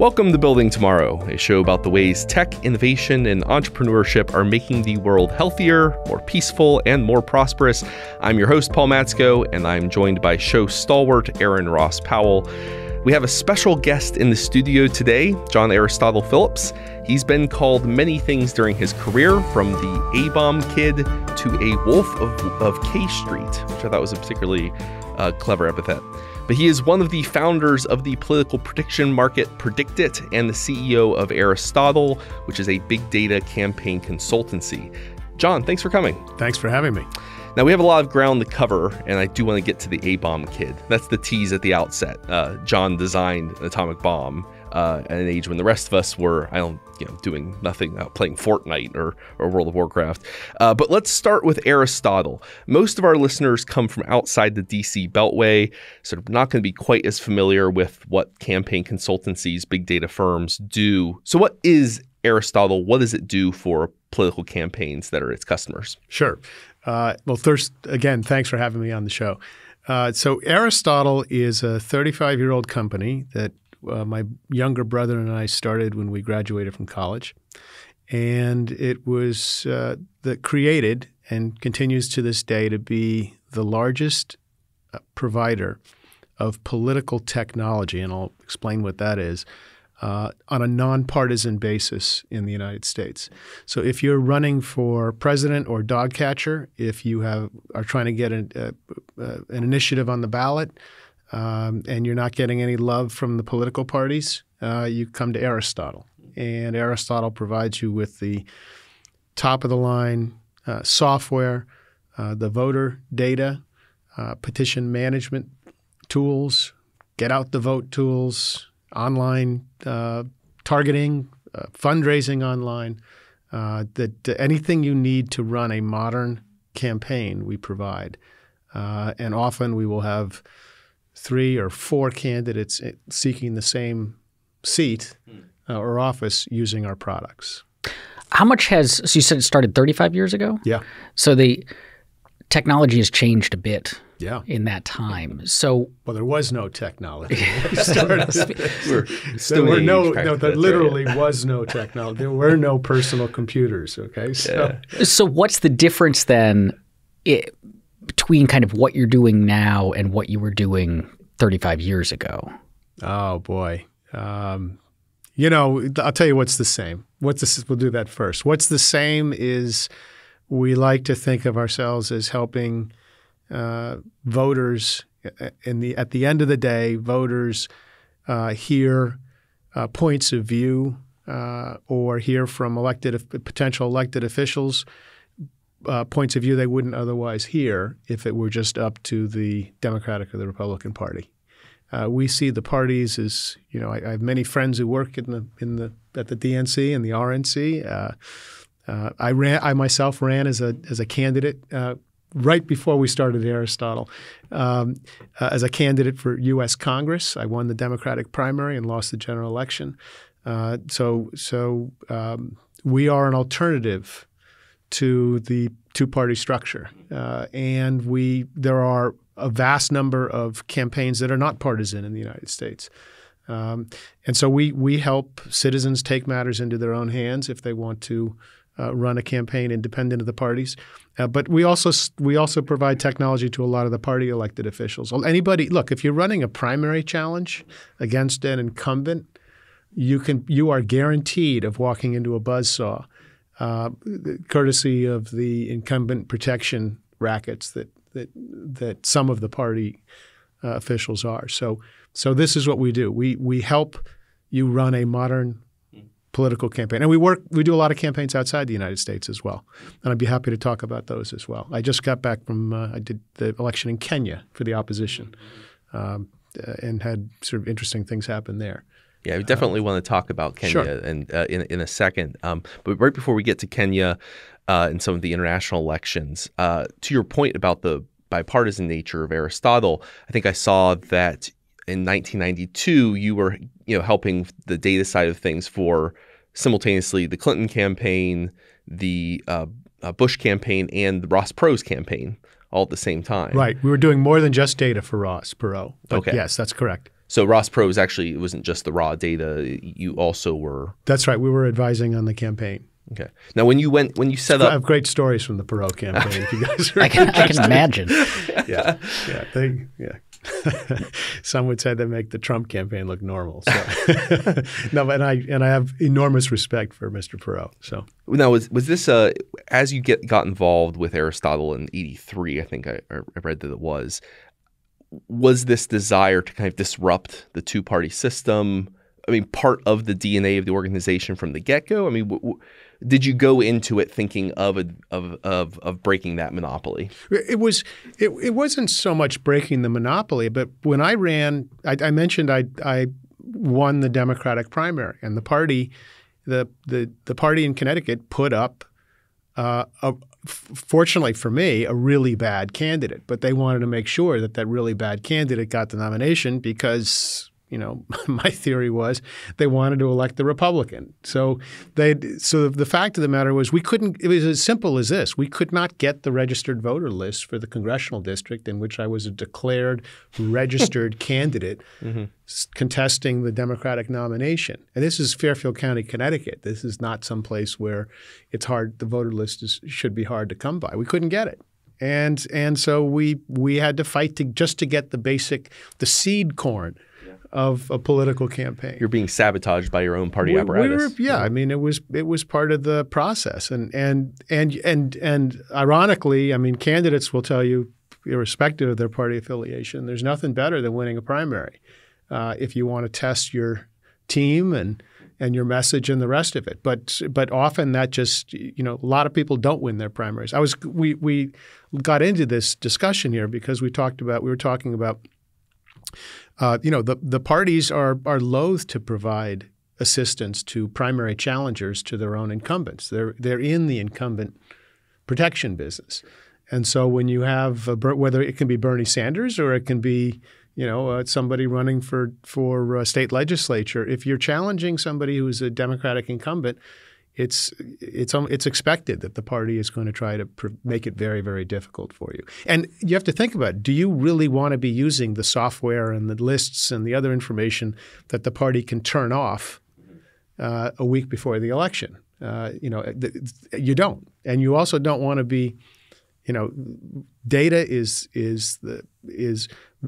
Welcome to Building Tomorrow, a show about the ways tech, innovation, and entrepreneurship are making the world healthier, more peaceful, and more prosperous. I'm your host, Paul Matsko, and I'm joined by show stalwart Aaron Ross Powell. We have a special guest in the studio today, John Aristotle Phillips. He's been called many things during his career, from the A-bomb kid to a wolf of K Street, which I thought was a particularly clever epithet. But he is one of the founders of the political prediction market Predict It and the CEO of Aristotle, which is a big data campaign consultancy. John, thanks for coming. Thanks for having me. Now, we have a lot of ground to cover, and I do want to get to the A-bomb kid. That's the tease at the outset. John designed an atomic bomb at an age when the rest of us were, doing nothing, playing Fortnite or World of Warcraft. But let's start with Aristotle. Most of our listeners come from outside the DC Beltway, sort of not going to be quite as familiar with what campaign consultancies, big data firms do. So what is Aristotle? What does it do for political campaigns that are its customers? Sure. Well, first, again, thanks for having me on the show. So Aristotle is a 35-year-old company that my younger brother and I started when we graduated from college. And it was created and continues to this day to be the largest provider of political technology, and I'll explain what that is, on a nonpartisan basis in the United States. So if you're running for president or dog catcher, if you are trying to get an initiative on the ballot and you're not getting any love from the political parties, you come to Aristotle. And Aristotle provides you with the top-of-the-line software, the voter data, petition management tools, get-out-the-vote tools, online targeting, fundraising online, anything you need to run a modern campaign we provide. And often we will have 3 or 4 candidates seeking the same seat or office using our products. How much so you said it started 35 years ago? Yeah. So the technology has changed a bit. Yeah. In that time. So well, there was no technology. There literally was no technology. There were no personal computers, okay? So what's the difference then between kind of what you're doing now and what you were doing 35 years ago? Oh boy. I'll tell you what's the same. We'll do that first. What's the same is we like to think of ourselves as helping voters, at the end of the day, voters hear points of view or hear from potential elected officials points of view they wouldn't otherwise hear if it were just up to the Democratic or the Republican Party. We see the parties as I have many friends who work at the DNC and the RNC. I myself ran as a candidate. Right before we started Aristotle, as a candidate for U.S. Congress. I won the Democratic primary and lost the general election. We are an alternative to the two-party structure, and there are a vast number of campaigns that are not partisan in the United States. And so we help citizens take matters into their own hands if they want to run a campaign independent of the parties. But we also provide technology to a lot of the party elected officials. Anybody, look, if you're running a primary challenge against an incumbent, you are guaranteed of walking into a buzzsaw, courtesy of the incumbent protection rackets that some of the party officials are. So this is what we do. We help you run a modern political campaign. And we do a lot of campaigns outside the United States as well. And I'd be happy to talk about those as well. I just got back from, I did the election in Kenya for the opposition and had sort of interesting things happen there. Yeah, we definitely want to talk about Kenya and in a second. But right before we get to Kenya and some of the international elections, to your point about the bipartisan nature of Aristotle, I think I saw that in 1992, you were helping the data side of things for simultaneously the Clinton campaign, the Bush campaign, and the Ross Perot's campaign all at the same time. Right. We were doing more than just data for Ross Perot. But yes, that's correct. So Ross Perot was actually, it wasn't just the raw data, you also were... That's right, we were advising on the campaign. Okay. Now, when you went, when you set up... I have great stories from the Perot campaign, if you guys are I can imagine. Yeah, yeah, they, yeah. Some would say they make the Trump campaign look normal. So. No, and I have enormous respect for Mr. Perot. So now, was this as you got involved with Aristotle in '83? I think I read that it was this desire to kind of disrupt the two-party system. I mean, part of the DNA of the organization from the get-go. I mean, did you go into it thinking of breaking that monopoly? It wasn't so much breaking the monopoly, but when I ran, I mentioned I won the Democratic primary, and the party, the party in Connecticut put up, fortunately for me, a really bad candidate. But they wanted to make sure that that really bad candidate got the nomination because. You know, my theory was they wanted to elect the Republican. So the fact of the matter was we couldn't – it was as simple as this. We could not get the registered voter list for the congressional district in which I was a declared registered candidate contesting the Democratic nomination. And this is Fairfield County, Connecticut. This is not some place where it's hard – the voter list should be hard to come by. We couldn't get it. And so we had to fight just to get the basic – the seed corn – of a political campaign. You're being sabotaged by your own party apparatus. Yeah, I mean, it was part of the process, and ironically, I mean, candidates will tell you, irrespective of their party affiliation, there's nothing better than winning a primary if you want to test your team and your message and the rest of it. But often that just, you know, a lot of people don't win their primaries. We got into this discussion here because we were talking about. You know, the parties are loath to provide assistance to primary challengers to their own incumbents. They're in the incumbent protection business, and so when you have whether it can be Bernie Sanders or it can be, you know, somebody running for state legislature, if you're challenging somebody who is a Democratic incumbent, it's expected that the party is going to try to make it very, very difficult for you. And you have to think about it. Do you really want to be using the software and the lists and the other information that the party can turn off a week before the election? You know, you don't. And you also don't want to be, you know, data is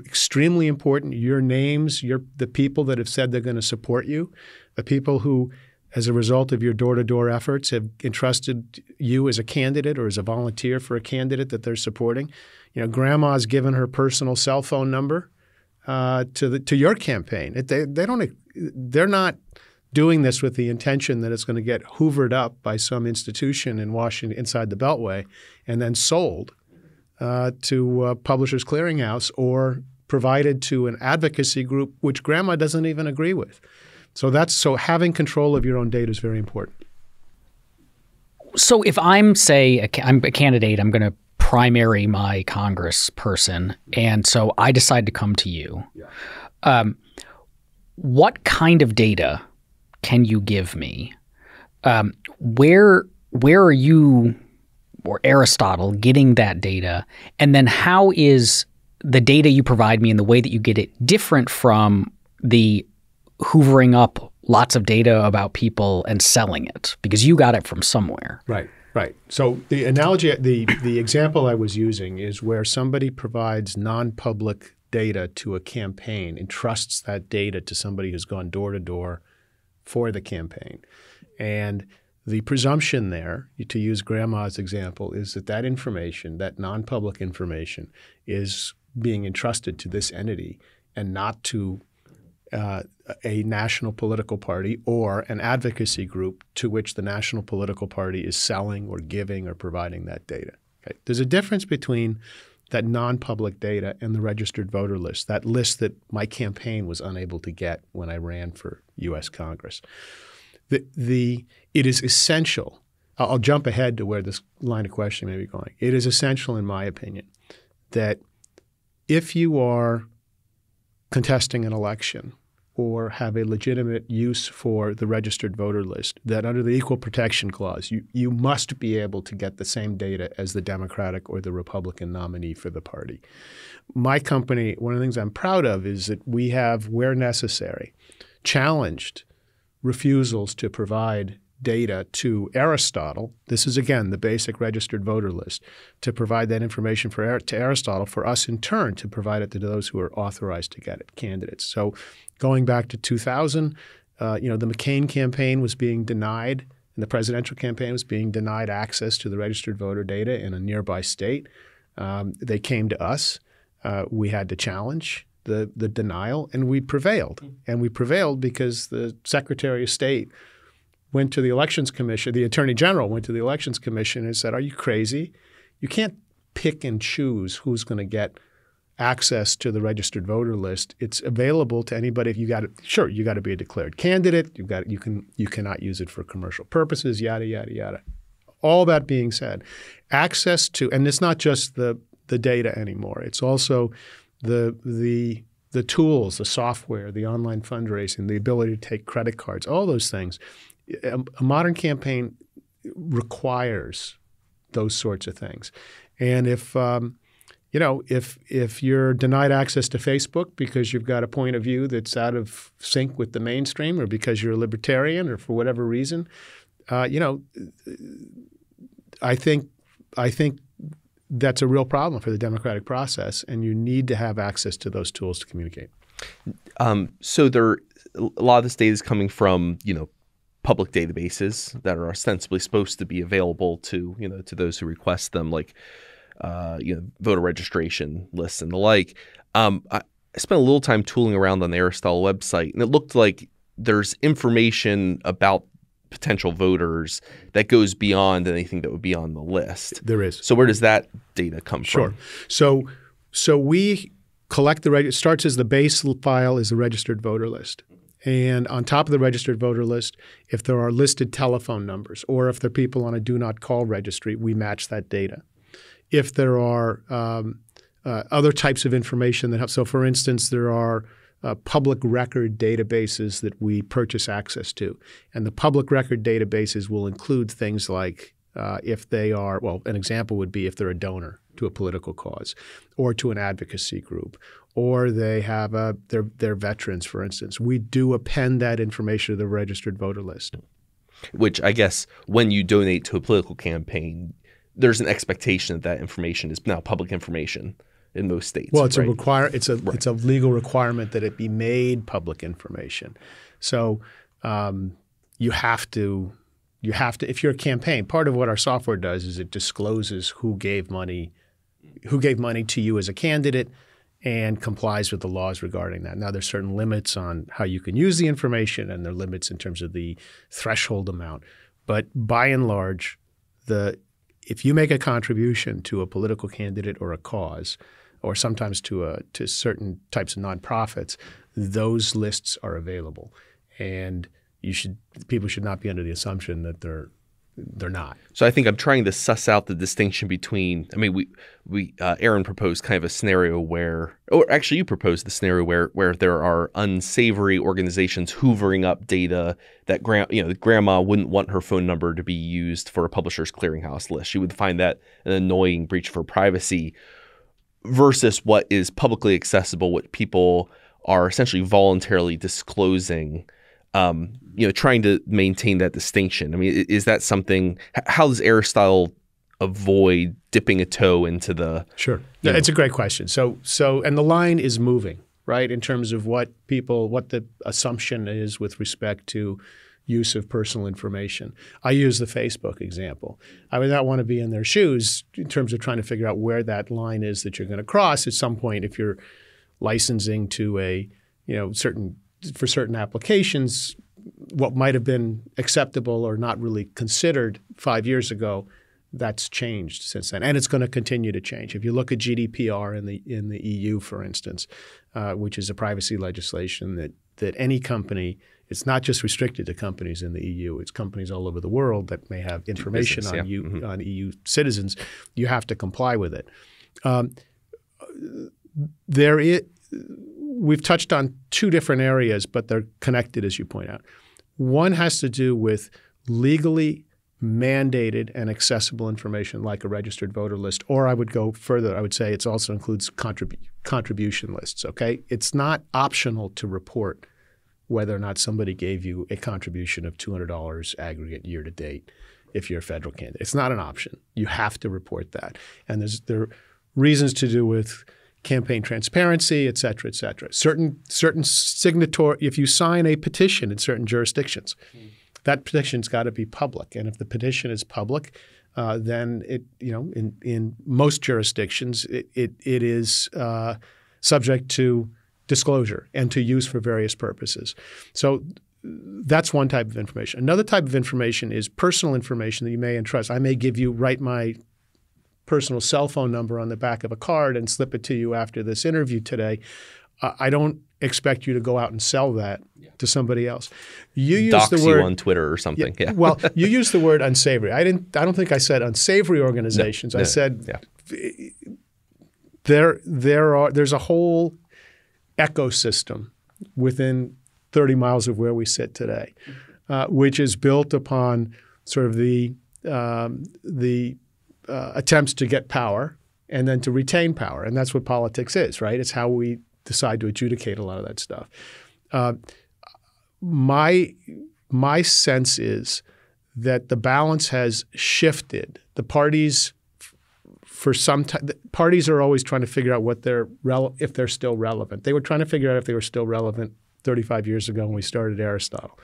extremely important. Your names, the people that have said they're going to support you, the people who – as a result of your door-to-door efforts, have entrusted you as a candidate or as a volunteer for a candidate that they're supporting. You know, grandma's given her personal cell phone number to your campaign. They're not doing this with the intention that it's going to get hoovered up by some institution in Washington inside the Beltway and then sold to Publishers Clearinghouse or provided to an advocacy group which grandma doesn't even agree with. So having control of your own data is very important. So if I'm, say, I'm a candidate, I'm going to primary my congressperson, and so I decide to come to you. Yeah. What kind of data can you give me? Where are you or Aristotle getting that data? And then how is the data you provide me and the way that you get it different from the hoovering up lots of data about people and selling it, because you got it from somewhere. Right, right. So the analogy, the example I was using is where somebody provides non-public data to a campaign, entrusts that data to somebody who's gone door to door for the campaign. And the presumption there, to use grandma's example, is that that information, that non-public information, is being entrusted to this entity and not to a national political party or an advocacy group to which the national political party is selling or giving or providing that data. Okay? There's a difference between that non-public data and the registered voter list, that list that my campaign was unable to get when I ran for U.S. Congress. It is essential – I'll jump ahead to where this line of questioning may be going. It is essential, in my opinion, that if you are contesting an election – or have a legitimate use for the registered voter list, that under the Equal Protection Clause, you must be able to get the same data as the Democratic or the Republican nominee for the party. My company, one of the things I'm proud of is that we have, where necessary, challenged refusals to provide data to Aristotle. This is, again, the basic registered voter list, to provide that information to Aristotle, for us in turn to provide it to those who are authorized to get it, candidates. So going back to 2000, the McCain campaign was being denied, and the presidential campaign was being denied access to the registered voter data in a nearby state. They came to us. We had to challenge the denial, and we prevailed. And we prevailed because the Secretary of State went to the Elections Commission, the Attorney General went to the Elections Commission and said, are you crazy? You can't pick and choose who's going to get access to the registered voter list. It's available to anybody. If you got it, sure, you got to be a declared candidate. You've got, you cannot use it for commercial purposes, yada, yada, yada. All that being said, access to, and it's not just the data anymore. It's also the tools, the software, the online fundraising, the ability to take credit cards, all those things. A modern campaign requires those sorts of things, and if you're denied access to Facebook because you've got a point of view that's out of sync with the mainstream, or because you're a libertarian, or for whatever reason, I think that's a real problem for the democratic process, and you need to have access to those tools to communicate. So a lot of this data is coming from public databases that are ostensibly supposed to be available to to those who request them, like voter registration lists and the like. I spent a little time tooling around on the Aristotle website, and it looked like there's information about potential voters that goes beyond anything that would be on the list. There is. So where does that data come from? Sure. So we collect it starts as the base file is the registered voter list. And on top of the registered voter list, if there are listed telephone numbers, or if there are people on a do not call registry, we match that data. If there are other types of information that help, so for instance, there are public record databases that we purchase access to. And the public record databases will include things like if they are, well, an example would be if they're a donor to a political cause or to an advocacy group, or they have they're veterans, for instance. We do append that information to the registered voter list. Which I guess when you donate to a political campaign, there's an expectation that that information is now public information in most states. Well, it's right? It's a legal requirement that it be made public information. So you have to, if you're a campaign, part of what our software does is it discloses who gave money to you as a candidate, and complies with the laws regarding that. Now, there's certain limits on how you can use the information, and there are limits in terms of the threshold amount. But by and large, if you make a contribution to a political candidate or a cause, or sometimes to certain types of nonprofits, those lists are available. And people should not be under the assumption that they're not. So I think I'm trying to suss out the distinction between, I mean, Aaron proposed kind of a scenario where, or actually you proposed the scenario where there are unsavory organizations hoovering up data that grandma wouldn't want her phone number to be used for a Publishers Clearinghouse list. She would find that an annoying breach of her privacy, versus what is publicly accessible, what people are essentially voluntarily disclosing. Trying to maintain that distinction. I mean, is that something? How does Aristotle avoid dipping a toe into the? Sure, yeah, it's a great question. So, and the line is moving, right, in terms of what the assumption is with respect to use of personal information. I use the Facebook example. I would not want to be in their shoes in terms of trying to figure out where that line is that you're going to cross at some point if you're licensing to a for certain applications, what might have been acceptable or not really considered 5 years ago, that's changed since then, and it's going to continue to change. If you look at GDPR in the EU, for instance, which is a privacy legislation that any company, it's not just restricted to companies in the EU, it's companies all over the world that may have information business, on EU citizens. You have to comply with it. There is. We've touched on two different areas, but they're connected, as you point out. One has to do with legally mandated and accessible information like a registered voter list, or I would go further. I would say it also includes contribution lists, okay? It's not optional to report whether or not somebody gave you a contribution of $200 aggregate year to date if you're a federal candidate. It's not an option. You have to report that. And there are reasons to do with campaign transparency, et cetera, et cetera. Certain signatory – if you sign a petition in certain jurisdictions, that petition's got to be public. And if the petition is public, then it – you know, in most jurisdictions, it is subject to disclosure and to use for various purposes. So that's one type of information. Another type of information is personal information that you may entrust. I may give you – write my – personal cell phone number on the back of a card and slip it to you after this interview today. I don't expect you to go out and sell that to somebody else. You dox use the word you on Twitter or something. Yeah, yeah. Well, you used the word unsavory. I don't think I said unsavory organizations. No, I said there's a whole ecosystem within 30 miles of where we sit today, which is built upon sort of the attempts to get power and then to retain power. And that's what politics is, right? It's how we decide to adjudicate a lot of that stuff. My sense is that the balance has shifted. The parties for some time – parties are always trying to figure out what they're if they're still relevant. They were trying to figure out if they were still relevant 35 years ago when we started Aristotle.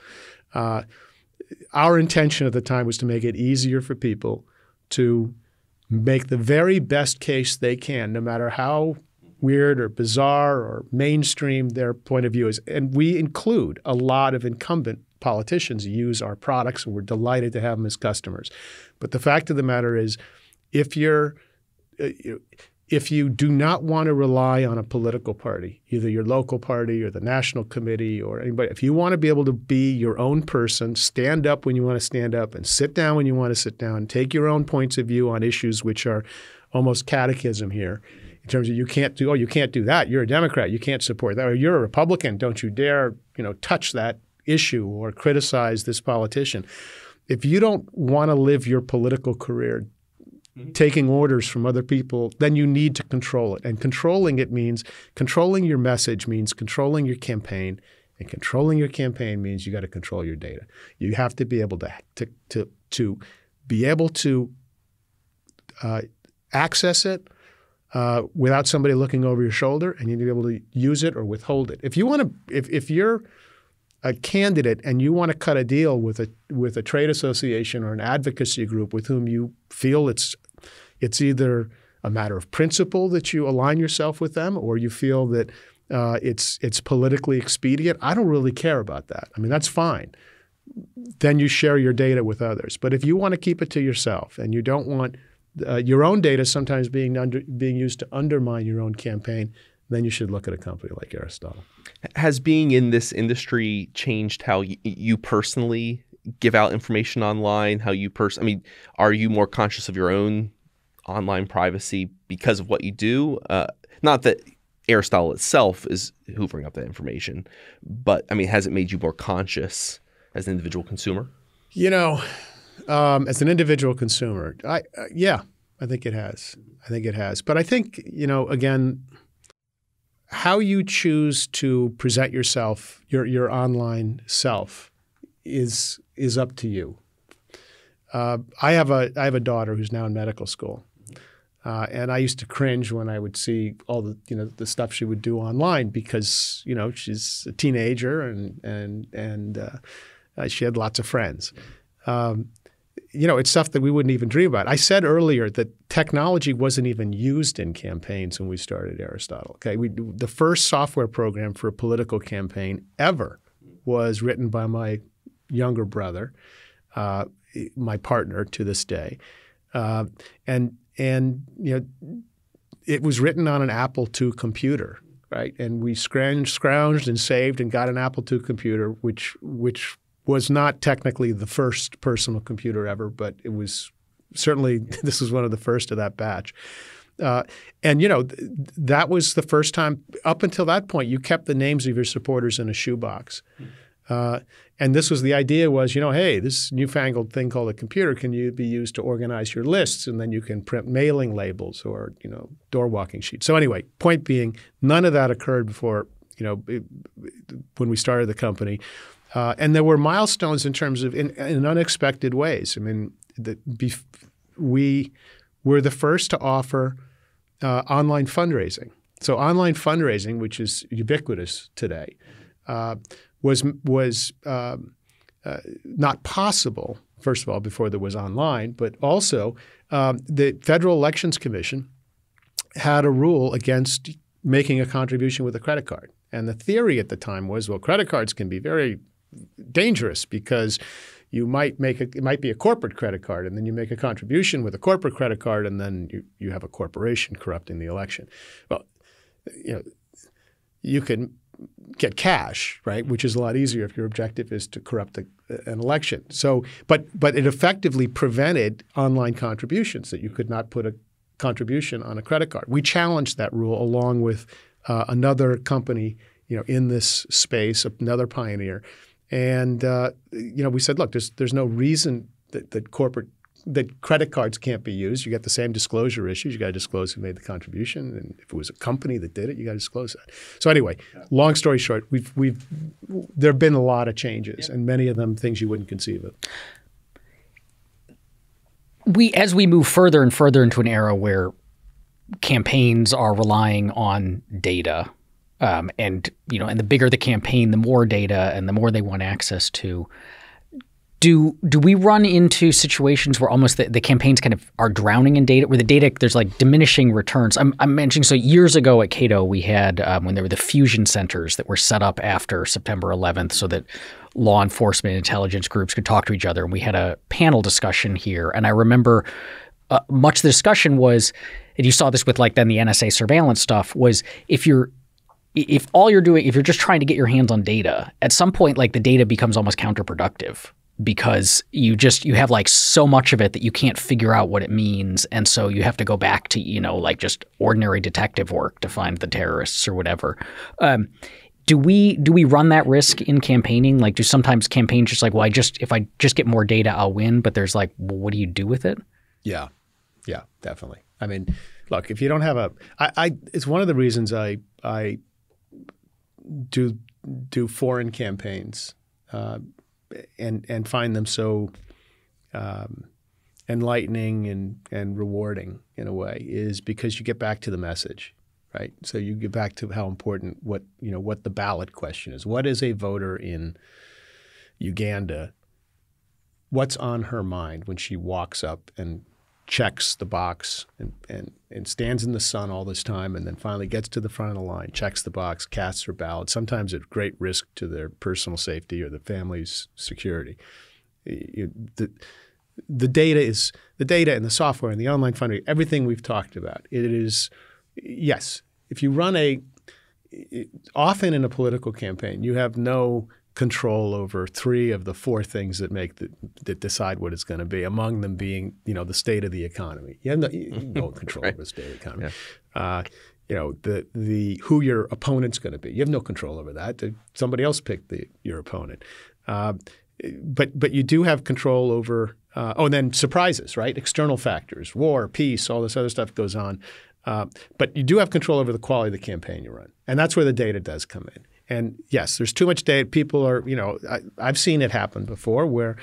Our intention at the time was to make it easier for people to – make the very best case they can, no matter how weird or bizarre or mainstream their point of view is. And we include a lot of incumbent politicians who use our products, and we're delighted to have them as customers. But the fact of the matter is, if you do not want to rely on a political party, either your local party or the national committee or anybody, if you want to be able to be your own person, stand up when you want to stand up and sit down when you want to sit down, take your own points of view on issues which are almost catechism here in terms of you can't do that. You're a Democrat. You can't support that. Or you're a Republican. Don't you dare, you know, touch that issue or criticize this politician. If you don't want to live your political career taking orders from other people, then you need to control it. And controlling it means – controlling your message means controlling your campaign, and controlling your campaign means you got to control your data. You have to be able to be able to access it without somebody looking over your shoulder, and you need to be able to use it or withhold it. If you want to if you're a candidate and you want to cut a deal with a trade association or an advocacy group with whom you feel it's either a matter of principle that you align yourself with them, or you feel that it's politically expedient. I don't really care about that. I mean, that's fine. Then you share your data with others. But if you want to keep it to yourself and you don't want your own data sometimes being used to undermine your own campaign, then you should look at a company like Aristotle. Has being in this industry changed how you personally give out information online? How you I mean, are you more conscious of your own online privacy because of what you do? Not that Aristotle itself is hoovering up that information, but I mean, has it made you more conscious as an individual consumer? You know, as an individual consumer, yeah, I think it has. I think it has. But I think, you know, again, how you choose to present yourself, your online self, is up to you. I have a daughter who's now in medical school, and I used to cringe when I would see all the the stuff she would do online because she's a teenager and she had lots of friends. It's stuff that we wouldn't even dream about. I said earlier that technology wasn't even used in campaigns when we started Aristotle. Okay, the first software program for a political campaign ever was written by my younger brother, my partner to this day, and it was written on an Apple II computer, right? And we scrounged and saved and got an Apple II computer, which was not technically the first personal computer ever, but it was certainly – this was one of the first of that batch. And, you know, that was the first time up until that point you kept the names of your supporters in a shoebox. And this was the idea was, you know, hey, this newfangled thing called a computer can be used to organize your lists, and then you can print mailing labels or, you know, door walking sheets. So anyway, point being, none of that occurred before, you know, when we started the company. And there were milestones in terms of in unexpected ways. I mean, we were the first to offer online fundraising. So online fundraising, which is ubiquitous today, was not possible, first of all, before there was online, but also the Federal Elections Commission had a rule against making a contribution with a credit card. And the theory at the time was, well, credit cards can be very dangerous because you might make it might be a corporate credit card, and then you make a contribution with a corporate credit card, and then you have a corporation corrupting the election. Well, you know, you can get cash, right? Which is a lot easier if your objective is to corrupt an election. So, but it effectively prevented online contributions, that you could not put a contribution on a credit card. We challenged that rule along with another company, you know, in this space, another pioneer. And, you know, we said, look, there's no reason that credit cards can't be used. You get the same disclosure issues. You got to disclose who made the contribution. And if it was a company that did it, you got to disclose that. So anyway, long story short, there have been a lot of changes, and many of them things you wouldn't conceive of. As we move further and further into an era where campaigns are relying on data, and, you know, and the bigger the campaign, the more data and the more they want access to. Do we run into situations where almost the campaigns kind of are drowning in data, where the data, there's like diminishing returns? I'm mentioning, so years ago at Cato, we had when there were the fusion centers that were set up after September 11th so that law enforcement and intelligence groups could talk to each other. And we had a panel discussion here. And I remember much of the discussion was, and you saw this with like then the NSA surveillance stuff, was if you're just trying to get your hands on data, at some point, like the data becomes almost counterproductive, because you have like so much of it that you can't figure out what it means. And so you have to go back to, you know, like just ordinary detective work to find the terrorists or whatever. Do we run that risk in campaigning? Like, do sometimes campaigns just like, well, if I just get more data, I'll win, but there's like, well, what do you do with it? Yeah. Yeah, definitely. I mean, look, if you don't have it's one of the reasons I do foreign campaigns, and find them so enlightening and rewarding in a way, is because you get back to the message, right? So you get back to how important what the ballot question is. What is a voter in Uganda? What's on her mind when she walks up and checks the box and stands in the sun all this time, and then finally gets to the front of the line, checks the box, casts her ballot, sometimes at great risk to their personal safety or the family's security. The data is the data, and the software and the online fundraising, everything we've talked about. It is, yes, if you run often in a political campaign, you have no control over three of the four things that that decide what it's going to be, among them being, you know, the state of the economy. You have no control over the state of the economy. Yeah. You know, the who your opponent's going to be. You have no control over that. Somebody else picked your opponent. But you do have control over and then surprises, right? External factors, war, peace, all this other stuff goes on. But you do have control over the quality of the campaign you run, and that's where the data does come in. And yes, there's too much data. People are, you know, I've seen it happen before where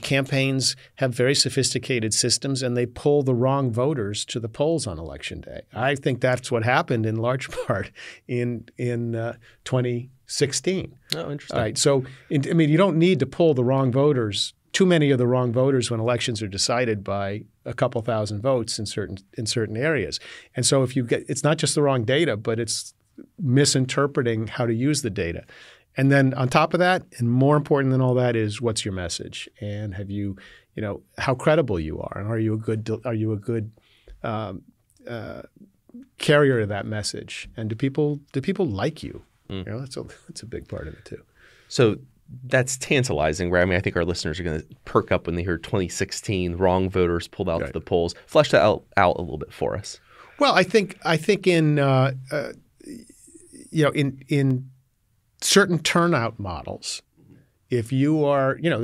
campaigns have very sophisticated systems and they pull the wrong voters to the polls on election day. I think that's what happened in large part in 2016. Oh, interesting. All right. So, I mean, you don't need to pull the wrong voters, too many of the wrong voters, when elections are decided by a couple thousand votes in certain areas. And so if you get, it's not just the wrong data, but it's misinterpreting how to use the data. And then on top of that, and more important than all that, is what's your message, and have you, you know, how credible you are, and are you a good carrier of that message, and do people like you? Mm. You know, that's a big part of it too. So that's tantalizing, right? I mean, I think our listeners are going to perk up when they hear 2016 wrong voters pulled out to the polls. Flesh that out a little bit for us. Well, I think in certain turnout models, if you are, you know,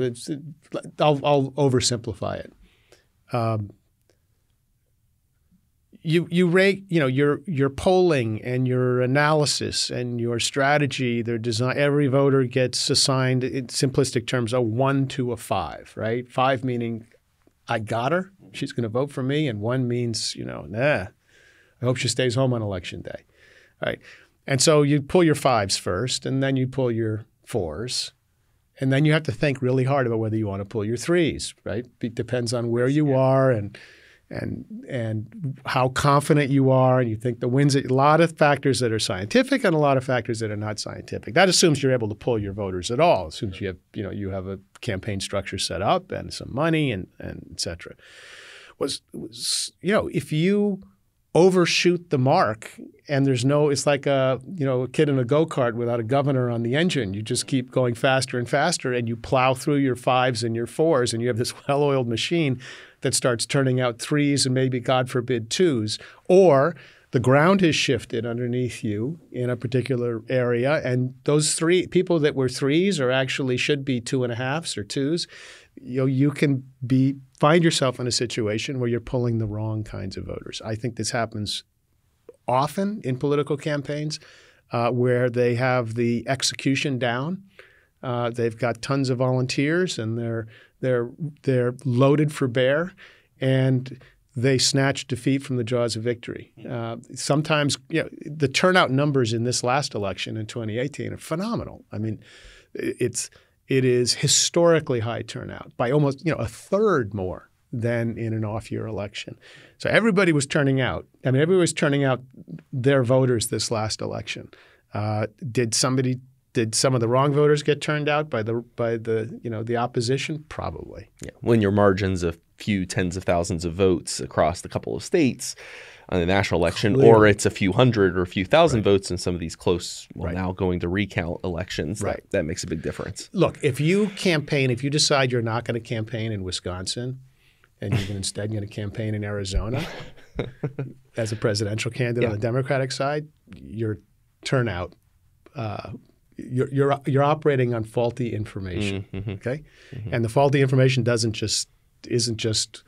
I'll oversimplify it. You rate, you know, your polling and your analysis and your strategy, their design. Every voter gets assigned, in simplistic terms, a 1 to a 5, right? 5 meaning I got her, she's going to vote for me, and 1 means, you know, nah, I hope she stays home on election day, all right? And so you pull your 5s first, and then you pull your 4s, and then you have to think really hard about whether you want to pull your 3s, right? It depends on where you are and how confident you are, and you think the wind's a lot of factors that are scientific and a lot of factors that are not scientific. That assumes you're able to pull your voters at all. Assumes you have, you know, you have a campaign structure set up and some money and et cetera. You know, if you overshoot the mark and there's no, it's like a kid in a go-kart without a governor on the engine. You just keep going faster and faster, and you plow through your 5s and your 4s, and you have this well-oiled machine that starts turning out 3s and maybe, God forbid, 2s. Or the ground has shifted underneath you in a particular area, and those people that were 3s or actually should be 2.5s or 2s, you know, you can find yourself in a situation where you're pulling the wrong kinds of voters. I think this happens often in political campaigns where they have the execution down. They've got tons of volunteers, and they're loaded for bear, and they snatch defeat from the jaws of victory. Sometimes, you know, the turnout numbers in this last election in 2018 are phenomenal. I mean, it is historically high turnout by almost, you know, 1/3 more than in an off-year election. So everybody was turning out. I mean, everybody was turning out their voters this last election. Did some of the wrong voters get turned out by the you know, the opposition? Probably. Yeah. When your margin's a few tens of thousands of votes across a couple of states on the national election, clearly, or it's a few hundred or a few thousand votes in some of these close, now going to recount elections, that makes a big difference. Look, if you decide you're not going to campaign in Wisconsin and you're instead going to campaign in Arizona as a presidential candidate on the Democratic side, your turnout you're operating on faulty information, okay? And the faulty information isn't just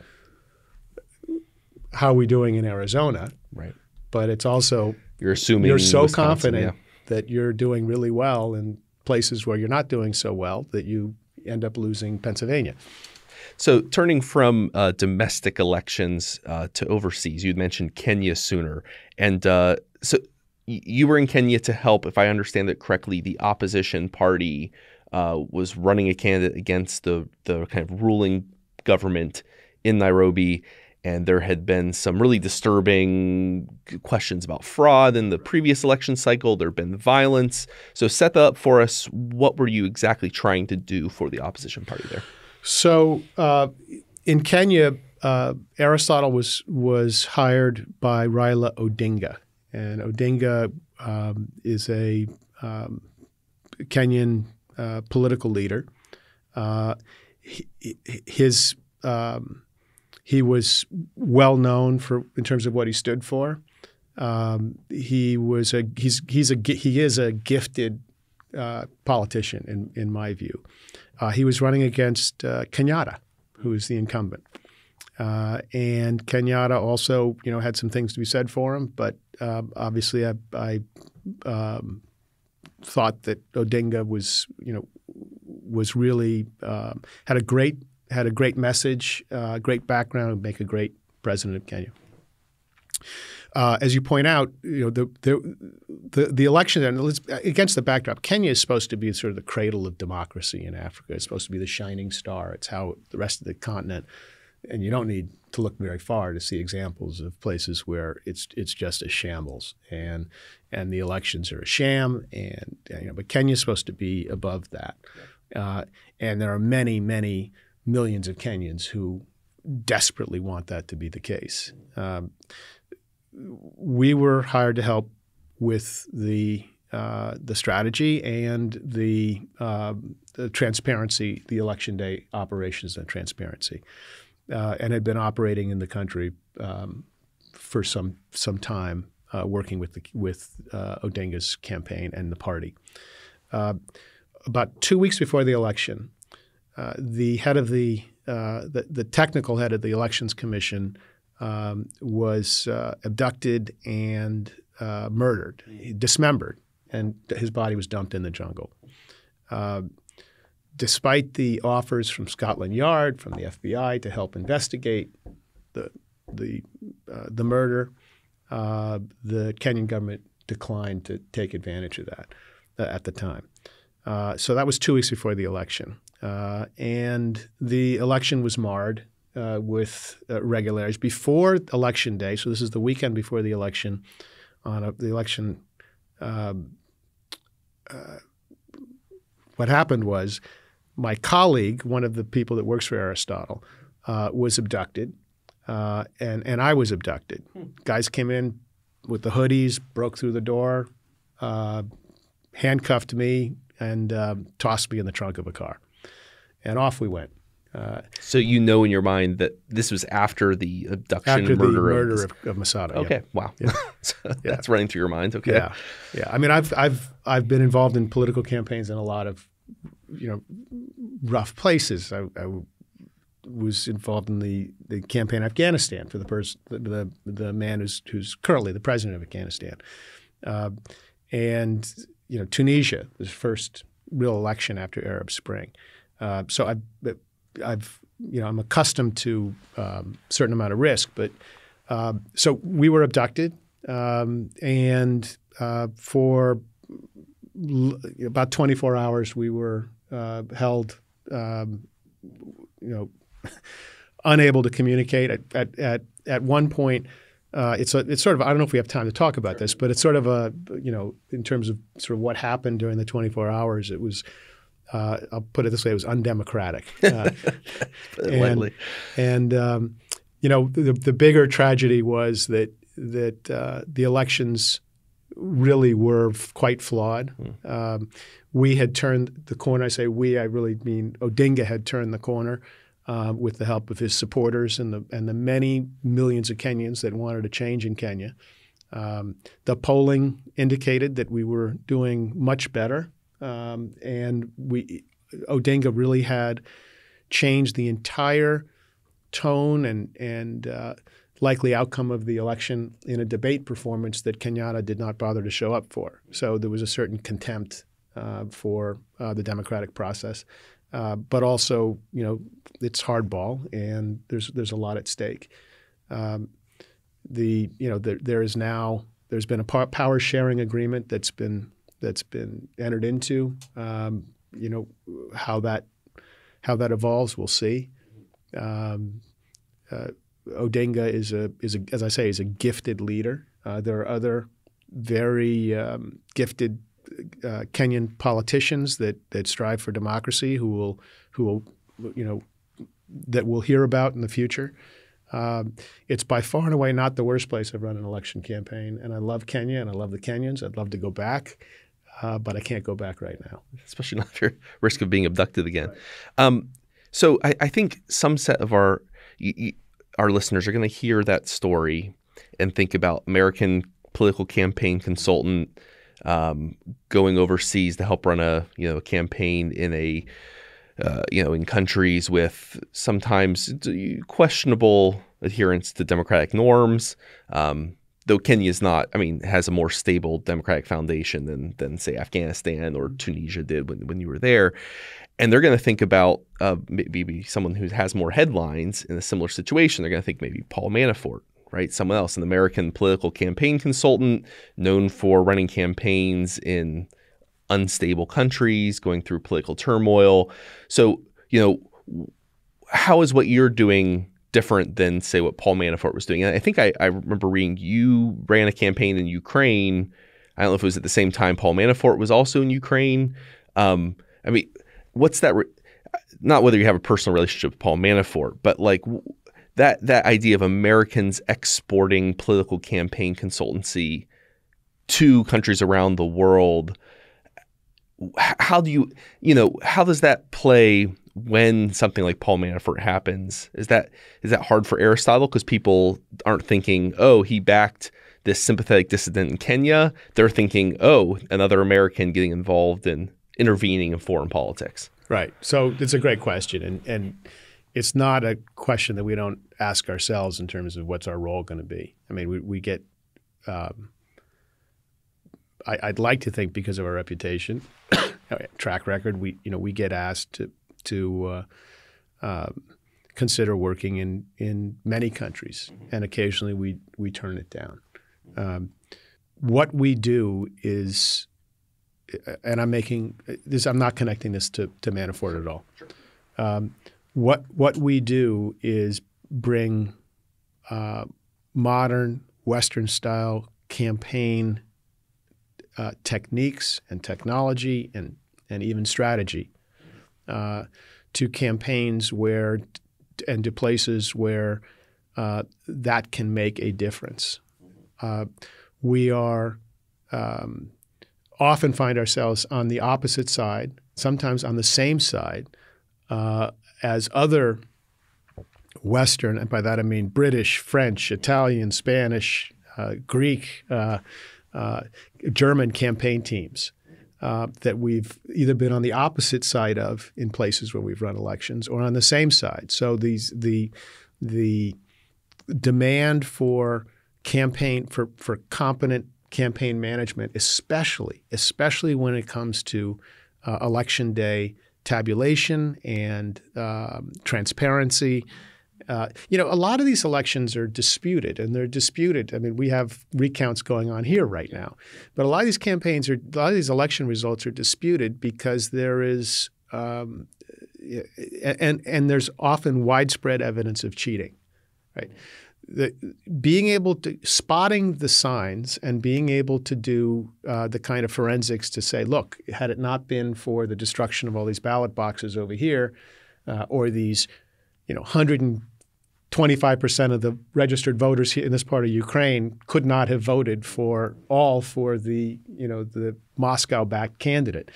how are we doing in Arizona, right? But it's also you're so confident that you're doing really well in places where you're not doing so well that you end up losing Pennsylvania. So turning from domestic elections to overseas, you'd mentioned Kenya sooner, and so you were in Kenya to help, if I understand it correctly, the opposition party was running a candidate against the kind of ruling government in Nairobi, and there had been some really disturbing questions about fraud in the previous election cycle. There had been violence. So set that up for us. What were you exactly trying to do for the opposition party there? So in Kenya, Aristotle was hired by Raila Odinga. And Odinga is a Kenyan political leader. He was well known for in terms of what he stood for. He is a gifted politician in my view. He was running against Kenyatta, who is the incumbent. And Kenyatta also, you know, had some things to be said for him, but obviously I thought that Odinga was really had a great message, great background, and make a great president of Kenya. As you point out, you know, the election there, against the backdrop, Kenya is supposed to be sort of the cradle of democracy in Africa. It's supposed to be the shining star. It's how the rest of the continent. And you don't need to look very far to see examples of places where it's just a shambles, and the elections are a sham, and you know, but Kenya's supposed to be above that, and there are many millions of Kenyans who desperately want that to be the case. We were hired to help with the strategy and the transparency, the election day operations and transparency. And had been operating in the country for some time working with Odinga's campaign and the party. About 2 weeks before the election, the head of the technical head of the Elections Commission was abducted and murdered, dismembered, and his body was dumped in the jungle. Despite the offers from Scotland Yard, from the FBI to help investigate the murder, the Kenyan government declined to take advantage of that at the time. So that was 2 weeks before the election. And the election was marred with irregularities. Before election day, so this is the weekend before the election, on the election, what happened was my colleague, one of the people that works for Aristotle, was abducted, and I was abducted. Guys came in with the hoodies, broke through the door, handcuffed me, and tossed me in the trunk of a car. And off we went. So you know in your mind that this was after the abduction and murder, of Masada. Okay, yeah. Wow. Yeah. So yeah. That's running through your mind. Okay. Yeah. Yeah. I mean, I've been involved in political campaigns in a lot of, you know, rough places. I was involved in the campaign in Afghanistan for the man who's currently the president of Afghanistan. And you know, Tunisia, the first real election after Arab Spring. So I'm accustomed to a certain amount of risk, but so we were abducted, and for about 24 hours we were held, unable to communicate. At one point, it's sort of, I don't know if we have time to talk about this, but it's sort of a, you know, in terms of sort of what happened during the 24 hours, it was. I'll put it this way: it was undemocratic, and you know, the bigger tragedy was that the elections really were quite flawed. Mm. We had turned the corner. I say we; I really mean Odinga had turned the corner with the help of his supporters and the many millions of Kenyans that wanted a change in Kenya. The polling indicated that we were doing much better. And Odinga really had changed the entire tone and likely outcome of the election in a debate performance that Kenyatta did not bother to show up for. So there was a certain contempt for the democratic process, but also, you know, it's hardball and there's a lot at stake. There's been a power sharing agreement that's been entered into. You know, how that evolves, we'll see. Odinga is a, as I say, is a gifted leader. There are other very gifted Kenyan politicians that strive for democracy who will hear about in the future. It's by far and away not the worst place I've run an election campaign, and I love Kenya and I love the Kenyans. I'd love to go back. But I can't go back right now. Especially not if you're at risk of being abducted again. Right. So I think some set of our listeners are going to hear that story and think about American political campaign consultant going overseas to help run a campaign in in countries with sometimes questionable adherence to democratic norms. Though Kenya's not, I mean, has a more stable democratic foundation than say Afghanistan or Tunisia did when you were there, and they're going to think about maybe someone who has more headlines in a similar situation. They're going to think maybe Paul Manafort, right? Someone else, an American political campaign consultant known for running campaigns in unstable countries, going through political turmoil. So, you know, how is what you're doing different than, say, what Paul Manafort was doing? And I think I remember reading you ran a campaign in Ukraine. I don't know if it was at the same time Paul Manafort was also in Ukraine. I mean, what's that? Not whether you have a personal relationship with Paul Manafort, but like that idea of Americans exporting political campaign consultancy to countries around the world. How does that play when something like Paul Manafort happens, is that hard for Aristotle? Because people aren't thinking, oh, he backed this sympathetic dissident in Kenya. They're thinking, oh, another American getting involved and intervening in foreign politics. Right. So it's a great question. And it's not a question that we don't ask ourselves in terms of what's our role going to be. I mean, we get I'd like to think because of our reputation, track record, we get asked to consider working in many countries, and occasionally we turn it down. What we do is, and I'm making this, I'm not connecting this to Manafort at all. Sure. What we do is bring modern Western style campaign techniques and technology and even strategy to campaigns where and to places where that can make a difference. We are often find ourselves on the opposite side, sometimes on the same side as other Western, and by that I mean British, French, Italian, Spanish, Greek, German campaign teams that we've either been on the opposite side of in places where we've run elections or on the same side. So the demand for campaign for competent campaign management, especially when it comes to election day tabulation and transparency. You know, a lot of these elections are disputed, and they're disputed. I mean, we have recounts going on here right now, but a lot of these election results are disputed because there is, and there's often widespread evidence of cheating, right? Being able to, spotting the signs and being able to do the kind of forensics to say, look, had it not been for the destruction of all these ballot boxes over here, or these, 125% of the registered voters here in this part of Ukraine could not have voted for the, the Moscow-backed candidate.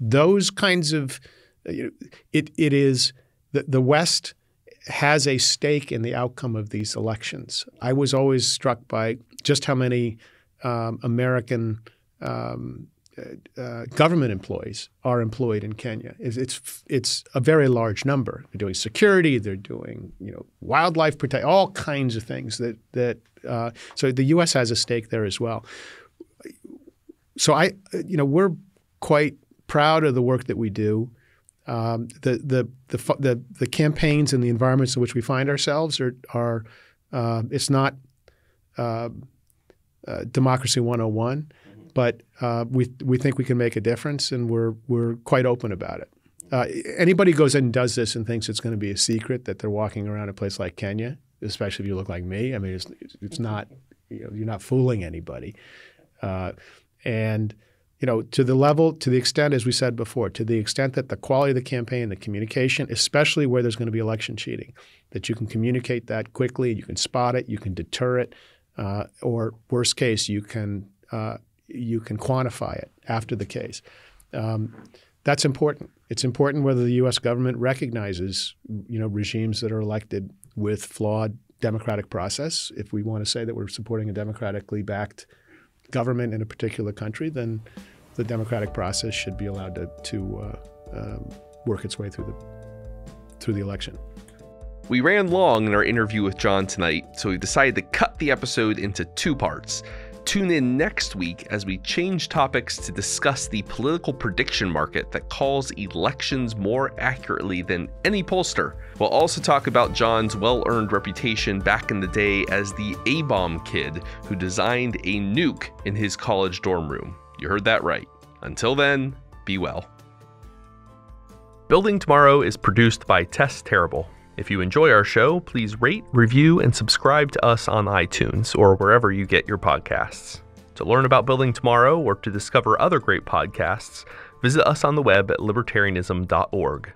Those kinds of, it is, the West has a stake in the outcome of these elections. I was always struck by just how many American government employees are employed in Kenya. It's a very large number. They're doing security. They're doing wildlife protection, all kinds of things. So the U.S. has a stake there as well. So we're quite proud of the work that we do. The campaigns and the environments in which we find ourselves are it's not democracy 101. But we think we can make a difference, and we're quite open about it. Anybody goes in and does this and thinks it's going to be a secret that they're walking around a place like Kenya, especially if you look like me. I mean, it's not, you're not fooling anybody. And to the extent, as we said before, to the extent that the quality of the campaign, the communication, especially where there's going to be election cheating, that you can communicate that quickly, you can spot it, you can deter it, or worst case, you can quantify it after the case. That's important. It's important whether the U.S. government recognizes, regimes that are elected with flawed democratic process. If we want to say that we're supporting a democratically backed government in a particular country, then the democratic process should be allowed to work its way through the election. We ran long in our interview with John tonight, so we decided to cut the episode into two parts. Tune in next week as we change topics to discuss the political prediction market that calls elections more accurately than any pollster. We'll also talk about John's well-earned reputation back in the day as the A-bomb kid who designed a nuke in his college dorm room. You heard that right. Until then, be well. Building Tomorrow is produced by Tess Terrible. If you enjoy our show, please rate, review, and subscribe to us on iTunes or wherever you get your podcasts. To learn about Building Tomorrow or to discover other great podcasts, visit us on the web at libertarianism.org.